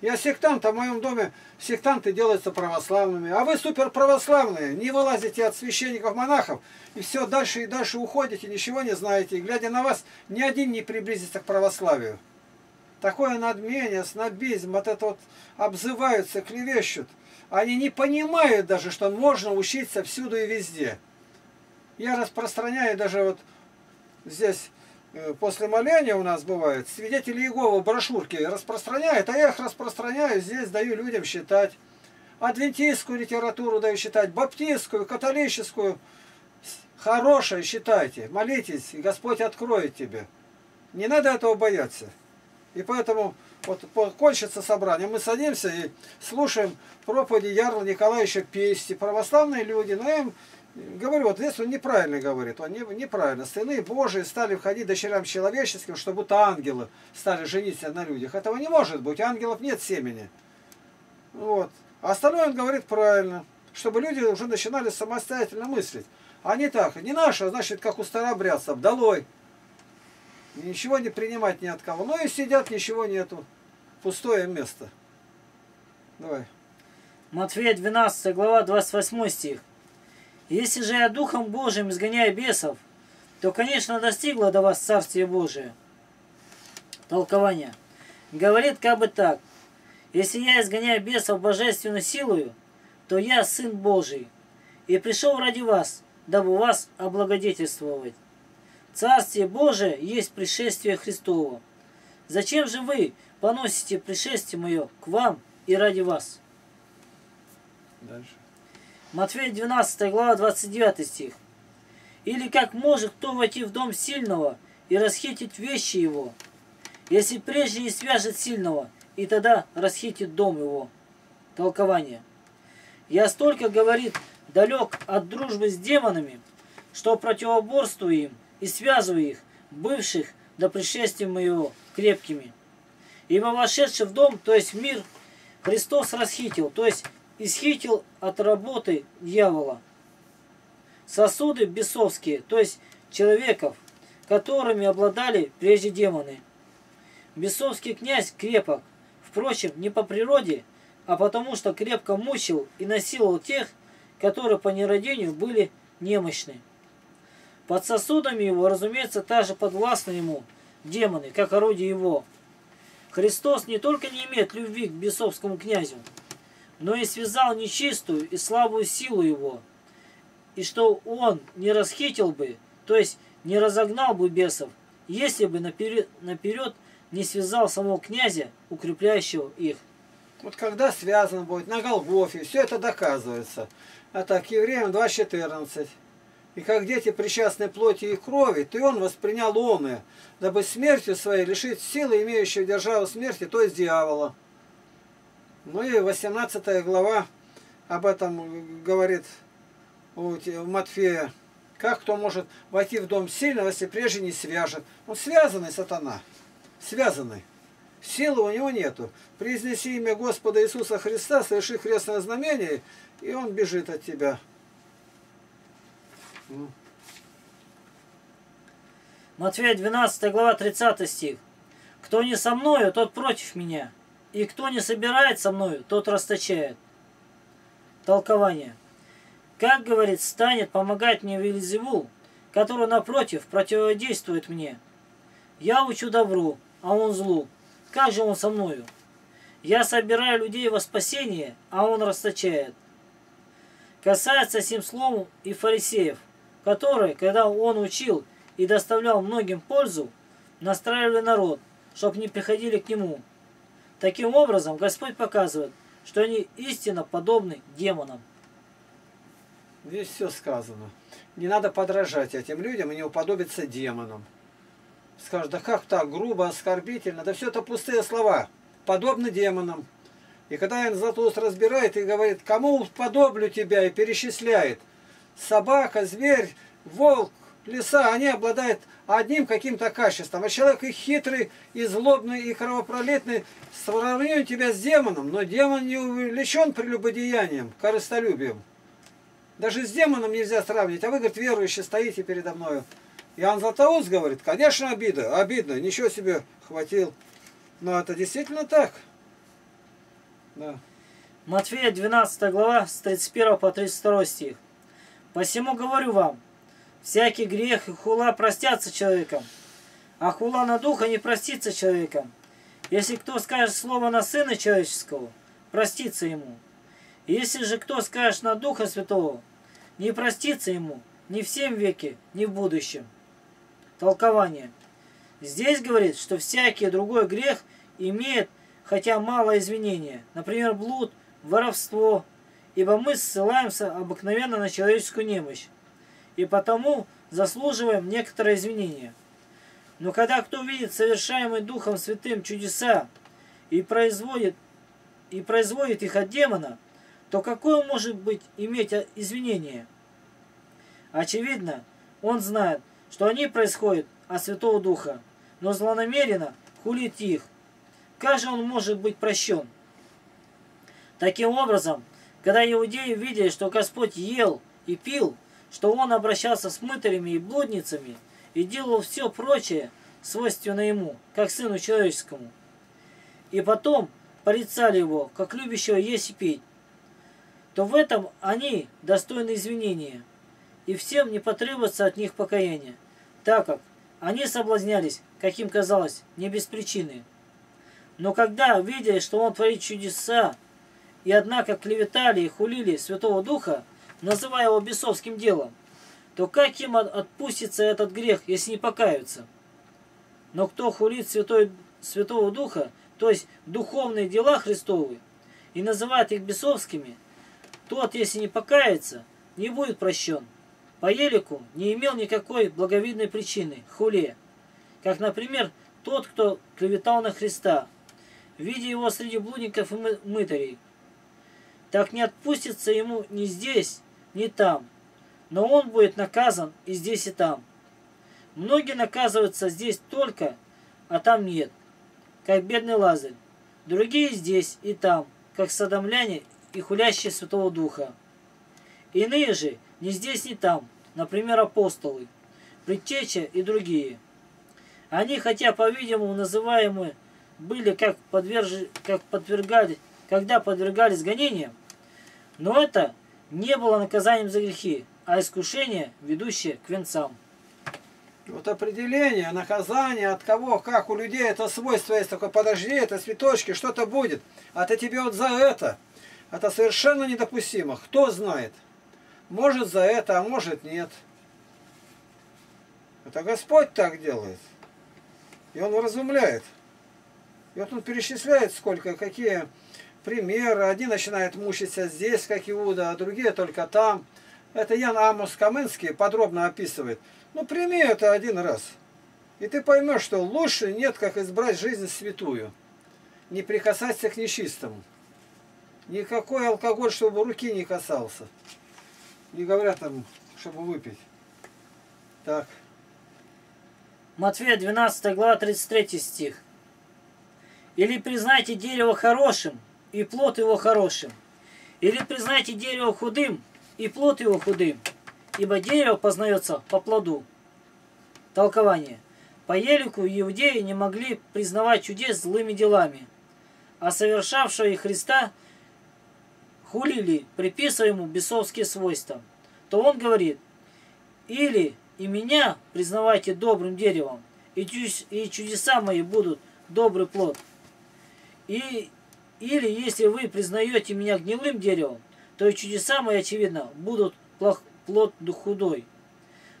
Я сектант, а в моем доме сектанты делаются православными. А вы суперправославные, не вылазите от священников-монахов, и все дальше и дальше уходите, ничего не знаете. И глядя на вас, ни один не приблизится к православию. Такое надмение, снобизм, вот это вот обзываются, клевещут. Они не понимают даже, что можно учиться всюду и везде. Я распространяю даже вот здесь... После моления у нас бывает, свидетели Иеговы брошюрки распространяют, а я их распространяю, здесь даю людям считать. адвентистскую литературу даю читать, баптистскую, католическую. Хорошее читайте, молитесь, и Господь откроет тебе. Не надо этого бояться. И поэтому вот кончится собрание, мы садимся и слушаем проповеди Ярла Николаевича Песте. Православные люди, но я им говорю, вот здесь он неправильно говорит, он не, неправильно. Сыны Божии стали входить дочерям человеческим, что будто ангелы стали жениться на людях. Этого не может быть, ангелов нет семени. Вот. А остальное он говорит правильно, чтобы люди уже начинали самостоятельно мыслить. А не так, не наше, значит, как у старообрядцев, долой. Ничего не принимать ни от кого. Ну и сидят, ничего нету. Пустое место. Давай. Матфея двенадцатая, глава двадцать восьмой стих. «Если же я Духом Божиим изгоняю бесов, то, конечно, достигло до вас Царствие Божие». Толкование. Говорит как бы так. «Если я изгоняю бесов божественную силою, то я Сын Божий, и пришел ради вас, дабы вас облагодетельствовать». Царствие Божие есть пришествие Христово. Зачем же вы поносите пришествие мое к вам и ради вас? Дальше. Матфея двенадцатая, глава двадцать девятый стих. «Или как может кто войти в дом сильного и расхитить вещи его, если прежде не свяжет сильного, и тогда расхитит дом его». Толкование. Я столько, говорит, далек от дружбы с демонами, что противоборствую им, и связываю их, бывших до пришествия моего, крепкими. Ибо вошедший в дом, то есть в мир, Христос расхитил, то есть исхитил от работы дьявола. Сосуды бесовские, то есть человеков, которыми обладали прежде демоны. Бесовский князь крепок, впрочем, не по природе, а потому что крепко мучил и насиловал тех, которые по нерадению были немощны. Под сосудами его, разумеется, также подвластны ему демоны, как орудие его. Христос не только не имеет любви к бесовскому князю, но и связал нечистую и слабую силу его, и что он не расхитил бы, то есть не разогнал бы бесов, если бы наперед, наперед не связал самого князя, укрепляющего их. Вот когда связан будет, на Голгофе, все это доказывается. А так, Евреям два четырнадцать. И как дети причастны плоти и крови, то и он воспринял оное, дабы смертью своей лишить силы, имеющей державу смерти, то есть дьявола. Ну и восемнадцатая глава об этом говорит у Матфея. Как кто может войти в дом сильного, если прежде не свяжет? Он связанный, сатана. Связанный. Силы у него нету. Произнеси имя Господа Иисуса Христа, соверши крестное знамение, и он бежит от тебя. Матфея двенадцатая, глава тридцатый стих. «Кто не со мною, тот против меня, и кто не собирает со мною, тот расточает». Толкование. Как, говорит, станет помогать мне Вельзевул, который, напротив, противодействует мне. Я учу добру, а он злу. Как же он со мною? Я собираю людей во спасение, а он расточает. Касается сим словом и фарисеев, которые, когда он учил и доставлял многим пользу, настраивали народ, чтобы не приходили к нему. Таким образом, Господь показывает, что они истинно подобны демонам. Здесь все сказано. Не надо подражать этим людям и не уподобиться демонам. Скажут, да как так, грубо, оскорбительно, да все это пустые слова. Подобны демонам. И когда Иоанн Златоуст разбирает и говорит, кому уподоблю тебя, и перечисляет. Собака, зверь, волк, лиса, они обладают одним каким-то качеством. А человек и хитрый, и злобный, и кровопролитный, сравнивает тебя с демоном, но демон не увлечен прелюбодеянием, корыстолюбием. Даже с демоном нельзя сравнить, а вы, говорит, верующие, стоите передо мною. Иоанн Златоуст говорит, конечно, обида, обидно, ничего себе хватил. Но это действительно так. Да. Матфея двенадцатая глава с тридцать первого по тридцать второй стих. «Посему говорю вам, всякий грех и хула простятся человеком, а хула на духа не простится человеком. Если кто скажет слово на Сына Человеческого, простится ему. Если же кто скажет на Духа Святого, не простится ему ни в сем веке, ни в будущем». Толкование. Здесь говорит, что всякий другой грех имеет хотя мало извинения, например, блуд, воровство, ибо мы ссылаемся обыкновенно на человеческую немощь, и потому заслуживаем некоторое извинение. Но когда кто видит совершаемые Духом Святым чудеса и производит, и производит их от демона, то какое может быть иметь извинение? Очевидно, он знает, что они происходят от Святого Духа, но злонамеренно хулит их. Как же он может быть прощен? Таким образом, когда иудеи видели, что Господь ел и пил, что Он обращался с мытарями и блудницами и делал все прочее, свойственно Ему, как Сыну Человеческому, и потом порицали Его, как любящего есть и пить, то в этом они достойны извинения, и всем не потребуется от них покаяния, так как они соблазнялись, как им казалось, не без причины. Но когда видели, что Он творит чудеса, и однако клеветали и хулили Святого Духа, называя его бесовским делом, то как им отпустится этот грех, если не покаются? Но кто хулит Святой, Святого Духа, то есть духовные дела Христовы, и называет их бесовскими, тот, если не покается, не будет прощен. По Елику не имел никакой благовидной причины хуле, как, например, тот, кто клеветал на Христа, видя его среди блудников и мытарей. Так не отпустится ему ни здесь, ни там, но он будет наказан и здесь, и там. Многие наказываются здесь только, а там нет, как бедный Лазарь. Другие здесь и там, как содомляне и хулящие Святого Духа. Иные же ни здесь, ни там, например, апостолы, предтеча и другие. Они, хотя, по-видимому, называемы были, как, подверж... как подвергались, когда подвергались гонениям, но это не было наказанием за грехи, а искушение, ведущее к венцам. Вот определение, наказание, от кого, как у людей, это свойство есть такое, подожди, это цветочки, что-то будет, а ты тебе вот за это. Это совершенно недопустимо, кто знает, может за это, а может нет. Это Господь так делает, и Он вразумляет. И вот он перечисляет, сколько, какие... примеры. Одни начинают мучиться здесь, как Иуда, а другие только там. Это Ян Амос Каменский подробно описывает. Ну, прими это один раз, и ты поймешь, что лучше нет, как избрать жизнь святую. Не прикасаться к нечистому. Никакой алкоголь, чтобы руки не касался. Не говорят там, чтобы выпить. Так. Матфея двенадцатая глава тридцать третий стих. Или признайте дерево хорошим, и плод его хорошим. Или признайте дерево худым, и плод его худым, ибо дерево познается по плоду. Толкование. По Елику иудеи не могли признавать чудес злыми делами, а совершавшего их Христа хулили, приписывая ему бесовские свойства. То он говорит: или и меня признавайте добрым деревом, и чудеса мои будут добрый плод. И Или, если вы признаете меня гнилым деревом, то и чудеса мои, очевидно, будут плод худой.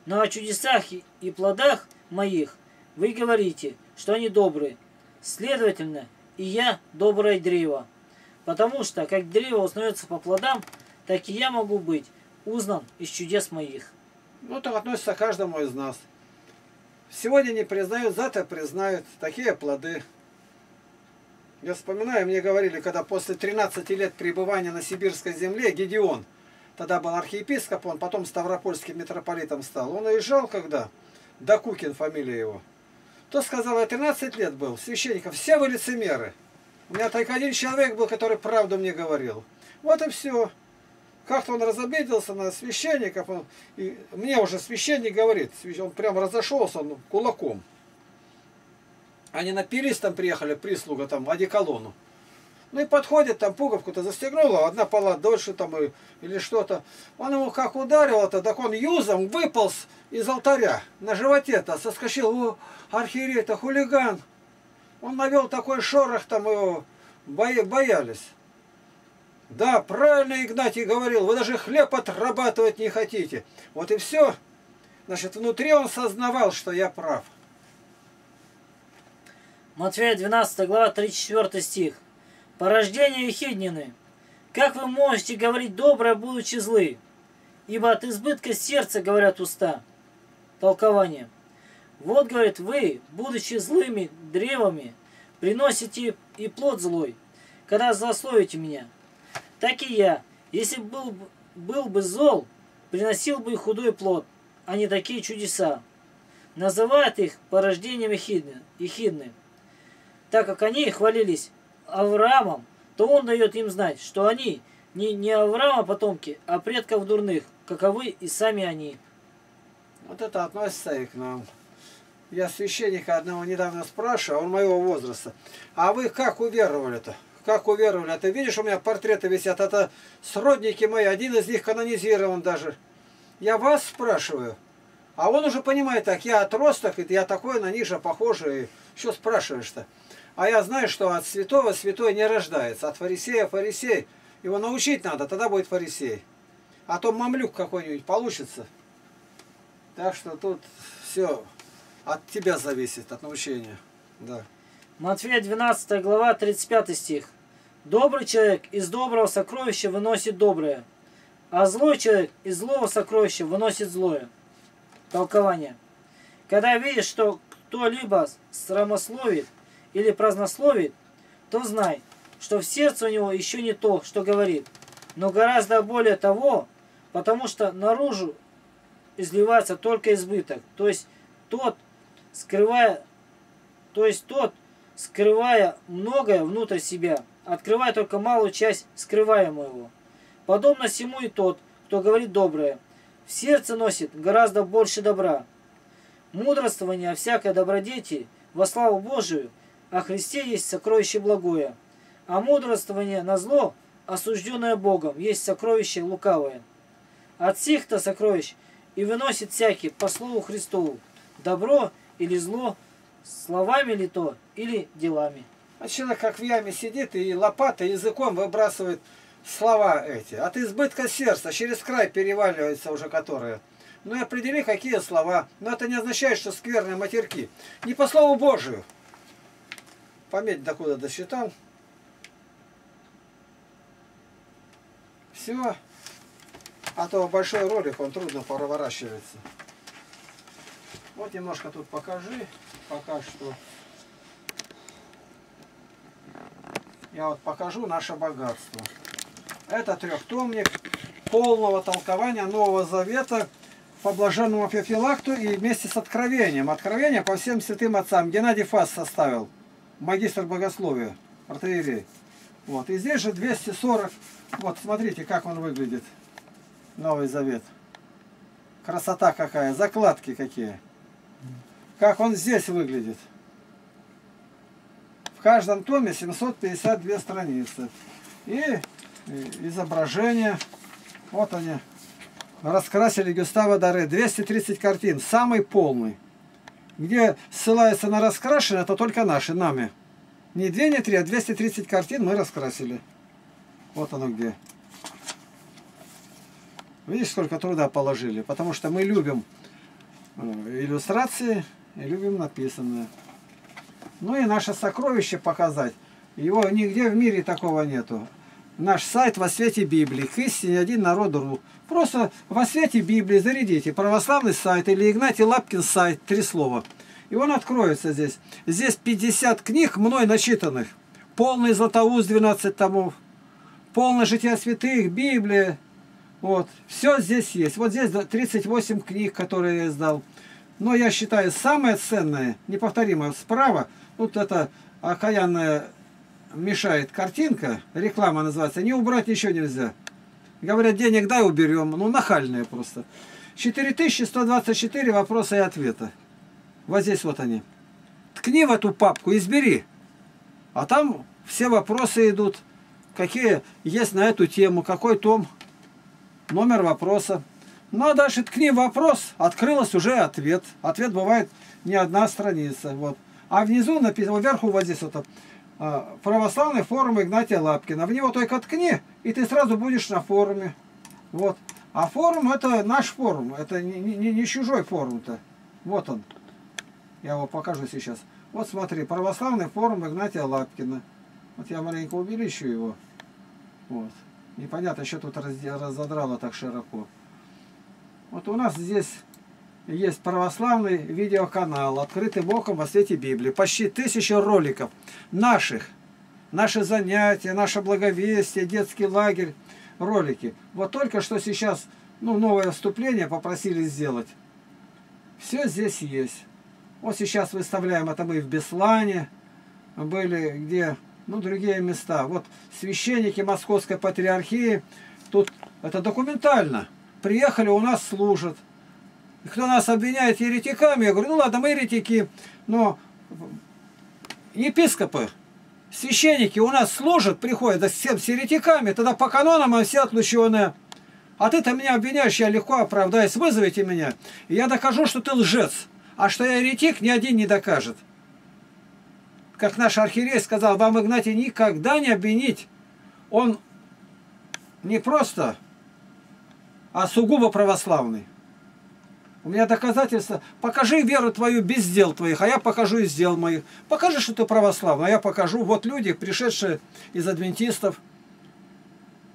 Но о чудесах и плодах моих вы говорите, что они добрые. Следовательно, и я доброе древо. Потому что, как древо узнается по плодам, так и я могу быть узнан из чудес моих. Ну, это относится к каждому из нас. Сегодня не признают, завтра признают. Такие плоды. Я вспоминаю, мне говорили, когда после тринадцати лет пребывания на сибирской земле Гедеон, тогда был архиепископ, он потом ставропольским митрополитом стал, он уезжал когда, Докукин фамилия его, то сказал, я тринадцать лет был, священников, все вы лицемеры. У меня только один человек был, который правду мне говорил. Вот и все. Как-то он разобиделся на священников, он, и мне уже священник говорит, он прям разошелся он кулаком. Они напились, там приехали, прислуга, там, одеколону. Ну и подходит, там пуговку-то застегнула, одна палата дольше там или что-то. Он ему как ударил-то, так он юзом выполз из алтаря. На животе-то соскочил, о, архиерей-то хулиган. Он навел такой шорох, там его боялись. Да, правильно Игнатий говорил, вы даже хлеб отрабатывать не хотите. Вот и все. Значит, внутри он сознавал, что я прав. Матфея двенадцатая глава тридцать четвёртый стих. Порождение ехиднины. Как вы можете говорить доброе, будучи злы? Ибо от избытка сердца говорят уста. Толкование. Вот, говорит, вы, будучи злыми древами, приносите и плод злой, когда злословите меня. Так и я, если был, был бы зол, приносил бы и худой плод, а не такие чудеса. Называют их порождением Эхидны. Так как они хвалились Авраамом, то он дает им знать, что они не, не Авраама потомки, а предков дурных, каковы и сами они. Вот это относится и к нам. Я священника одного недавно спрашивал, он моего возраста. А вы как уверовали-то? Как уверовали? А ты видишь, у меня портреты висят, это сродники мои, один из них канонизирован даже. Я вас спрашиваю. А он уже понимает так, я отросток, я такой на них же похожий, что спрашиваешь-то? А я знаю, что от святого святой не рождается, от фарисея фарисей. Его научить надо, тогда будет фарисей. А то мамлюк какой-нибудь получится. Так что тут все от тебя зависит, от научения. Да. Матфея двенадцатая глава, тридцать пятый стих. Добрый человек из доброго сокровища выносит доброе, а злой человек из злого сокровища выносит злое. Толкование. Когда видишь, что кто-либо срамословит или празднословит, то знай, что в сердце у него еще не то, что говорит, но гораздо более того, потому что наружу изливается только избыток, то есть тот, скрывая, то есть тот, скрывая многое внутрь себя, открывая только малую часть скрываемого. Подобно всему и тот, кто говорит доброе, в сердце носит гораздо больше добра. Мудрствование о всякой добродетели во славу Божию о Христе есть сокровище благое, а мудрствование на зло, осужденное Богом, есть сокровище лукавое. От сих-то сокровищ и выносит всякий по слову Христову, добро или зло, словами ли то или делами. А человек как в яме сидит и лопатой языком выбрасывает слова эти. От избытка сердца через край переваливается уже которые. Ну и определи, какие слова. Но это не означает, что скверные матерки. Не по слову Божию. Пометь, докуда досчитал. Все. А то большой ролик, он трудно проворачивается. Вот немножко тут покажи. Пока что. Я вот покажу наше богатство. Это трехтомник полного толкования Нового Завета по блаженному Феофилакту и вместе с Откровением. Откровение по всем святым отцам. Геннадий Фаст составил, магистр богословия, протоиерей. Вот. И здесь же двести сорок. Вот, смотрите, как он выглядит. Новый Завет. Красота какая, закладки какие. Как он здесь выглядит. В каждом томе семьсот пятьдесят две страницы. И... изображения, вот они, раскрасили Гюстава Доре, двести тридцать картин, самый полный, где ссылаются на раскрашенные, это только наши, нами, не две, не три, а двести тридцать картин мы раскрасили, вот оно где, видишь, сколько труда положили, потому что мы любим иллюстрации и любим написанное, ну и наше сокровище показать, его нигде в мире такого нету. Наш сайт «Во свете Библии», к истине один народ.ру. Просто «Во свете Библии» зарядите православный сайт или Игнатий Лапкин сайт, три слова. И он откроется здесь. Здесь пятьдесят книг мной начитанных. Полный Златоуст, двенадцать томов. Полное житие святых, Библия. Вот. Все здесь есть. Вот здесь тридцать восемь книг, которые я издал. Но я считаю, самое ценное, неповторимое справа, вот это окаянное... мешает картинка, реклама называется, не убрать ничего нельзя. Говорят, денег дай, уберем. Ну, нахальные просто. четыре тысячи сто двадцать четыре вопроса и ответа. Вот здесь вот они. Ткни в эту папку, избери. А там все вопросы идут, какие есть на эту тему, какой том, номер вопроса. Ну, а дальше ткни вопрос, открылась уже ответ. Ответ бывает не одна страница. Вот. А внизу написано, вверху вот здесь вот православный форум Игнатия Лапкина. В него только ткни, и ты сразу будешь на форуме. Вот. А форум это наш форум, это не, не, не чужой форум-то. Вот он. Я его покажу сейчас. Вот смотри, православный форум Игнатия Лапкина. Вот я маленько увеличу его. Вот. Непонятно, что тут разодрало так широко. Вот у нас здесь есть православный видеоканал, открытый Богом во свете Библии. Почти тысяча роликов наших. Наши занятия, наше благовестие, детский лагерь, ролики. Вот только что сейчас, ну, новое вступление попросили сделать. Все здесь есть. Вот сейчас выставляем, это мы в Беслане были, где, ну, другие места. Вот священники Московской Патриархии, тут это документально. Приехали, у нас служат. И кто нас обвиняет еретиками, я говорю, ну ладно, мы еретики, но епископы, священники у нас служат, приходят, да всем с еретиками, тогда по канонам мы все отлученные. А ты-то меня обвиняешь, я легко оправдаюсь, вызовите меня, и я докажу, что ты лжец. А что я еретик, ни один не докажет. Как наш архиерей сказал, вам, Игнатий, никогда не обвинить. Он не просто, а сугубо православный. У меня доказательства. Покажи веру твою без дел твоих, а я покажу из дел моих. Покажи, что ты православный, а я покажу. Вот люди, пришедшие из адвентистов.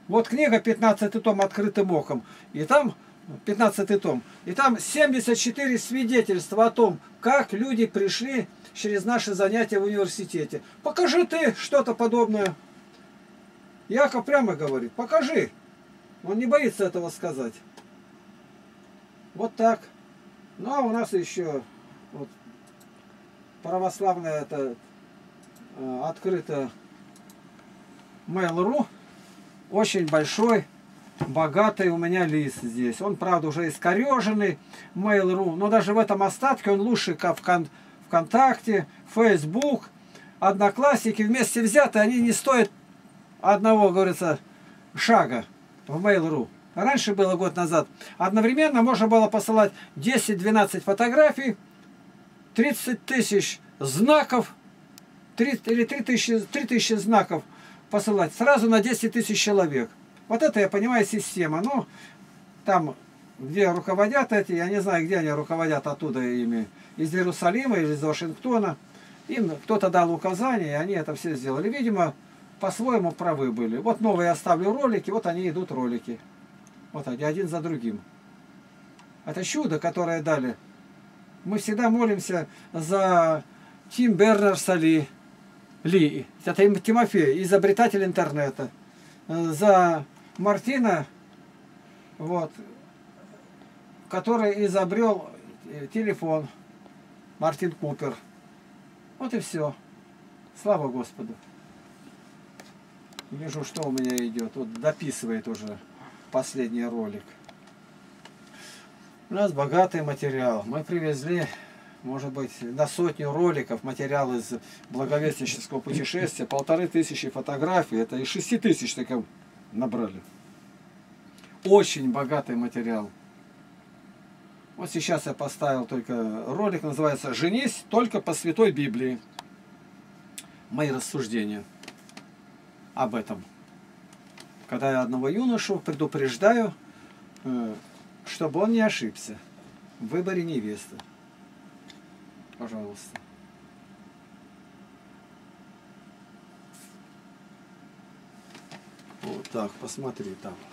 Вот книга пятнадцатый том «Открытым оком». И там пятнадцатый том. И там семьдесят четыре свидетельства о том, как люди пришли через наши занятия в университете. Покажи ты что-то подобное. Яков прямо говорит, покажи. Он не боится этого сказать. Вот так. Ну а у нас еще вот, православная это э, открыто mail.ru. Очень большой, богатый у меня лист здесь. Он, правда, уже искореженный mail.ru, но даже в этом остатке он лучше, как вкон, ВКонтакте, Facebook, Одноклассники. Вместе взятые они не стоят одного, говорится, шага в mail.ru. Раньше было, год назад, одновременно можно было посылать десять-двенадцать фотографий, тридцать тысяч знаков, три, или три тысячи, три тысячи знаков посылать сразу на десять тысяч человек. Вот это, я понимаю, система. Ну, там, где руководят эти, я не знаю, где они руководят оттуда ими, из Иерусалима или из Вашингтона. Им кто-то дал указания, и они это все сделали. Видимо, по-своему правы были. Вот новые оставлю ролики, вот они идут ролики. Вот они, один за другим. Это чудо, которое дали. Мы всегда молимся за Тим Бернерса Ли, Ли, это Тимофей, изобретатель интернета. За Мартина, вот, который изобрел телефон. Мартин Купер. Вот и все. Слава Господу. Вижу, что у меня идет. Вот дописывает уже. Последний ролик. У нас богатый материал. Мы привезли, может быть, на сотню роликов материал из благовестнического путешествия. Полторы тысячи фотографий. Это и шести тысяч таких набрали. Очень богатый материал. Вот сейчас я поставил только ролик. Называется «Женись только по Святой Библии». Мои рассуждения об этом. Когда я одного юношу предупреждаю, чтобы он не ошибся в выборе невесты. Пожалуйста. Вот так, посмотри там.